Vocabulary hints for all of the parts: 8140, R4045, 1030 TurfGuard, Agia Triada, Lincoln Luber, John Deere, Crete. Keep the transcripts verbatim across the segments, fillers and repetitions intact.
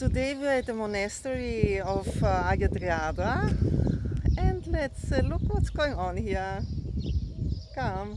Today we are at the monastery of uh, Agia Triada, and let's uh, look what's going on here. Come!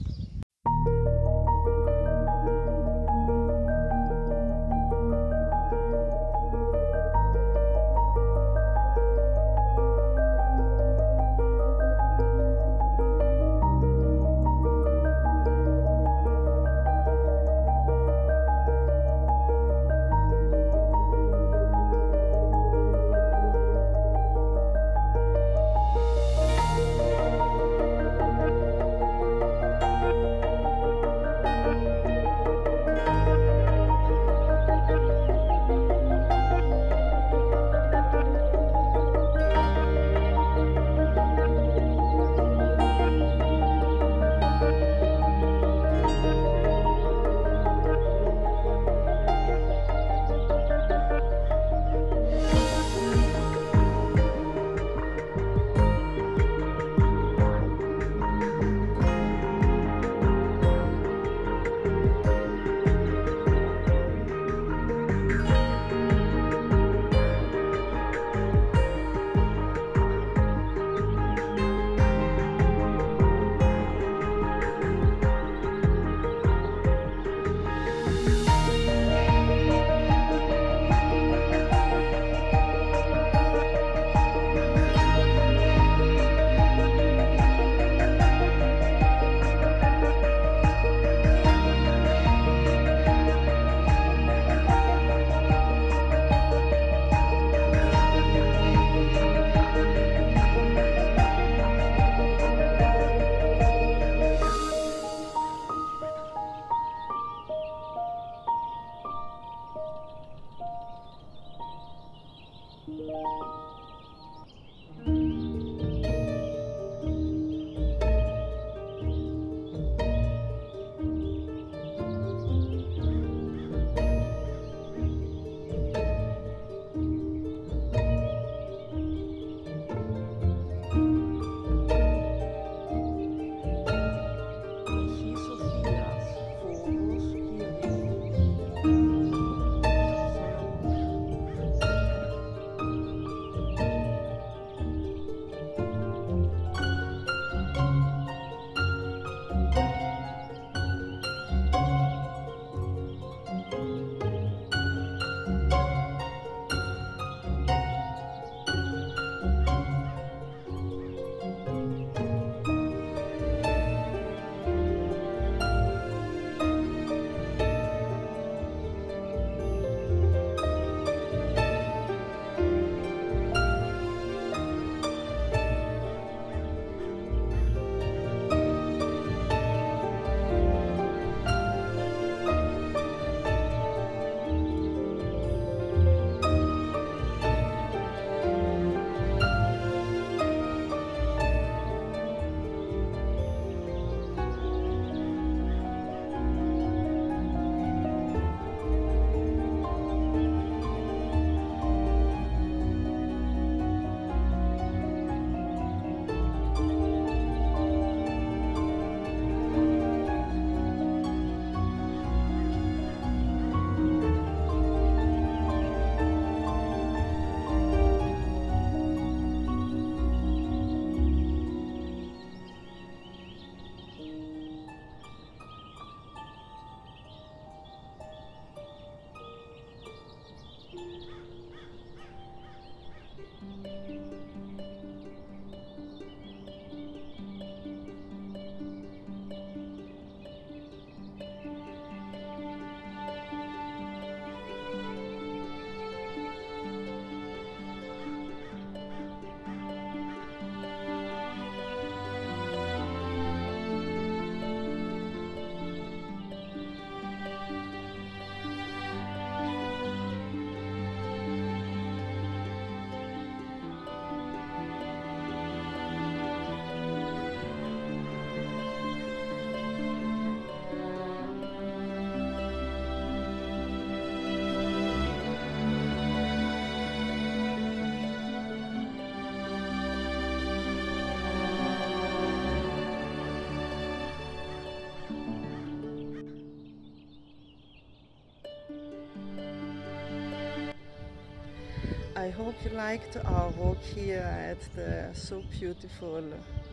I hope you liked our walk here at the so beautiful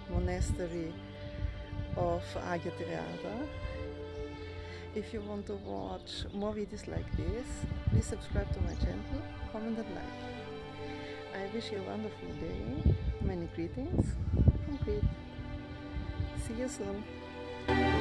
monastery of Agia Triada. If you want to watch more videos like this, please subscribe to my channel, comment and like. I wish you a wonderful day, many greetings from Crete. See you soon.